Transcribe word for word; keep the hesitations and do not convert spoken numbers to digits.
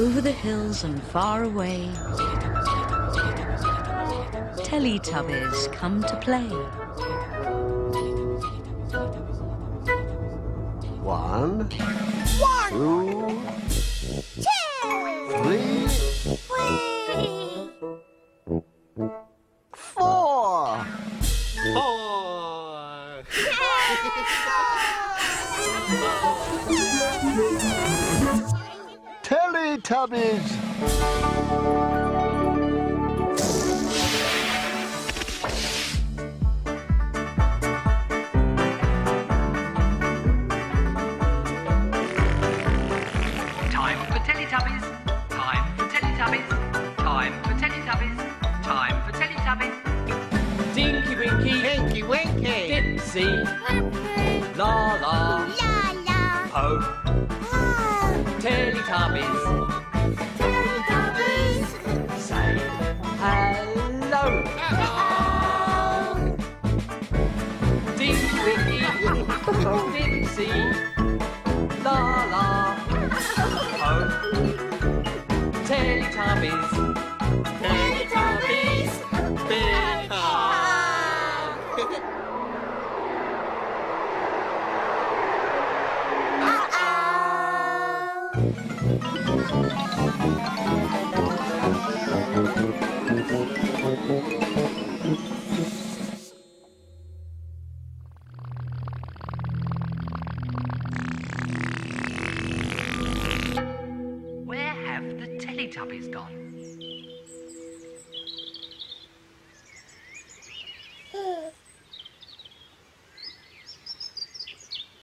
over the hills and far away, Teletubbies come to play. One, One two, two, three, three, four, four. Teletubbies. Tinky Winky, Tinky Winky, Dipsy, La La, La La, Po, Po, Teletubbies, Teletubbies, say hello, hello, Tinky Winky, Dipsy, La La, Po, Teletubbies, Teletubbies. Where have the Teletubbies gone?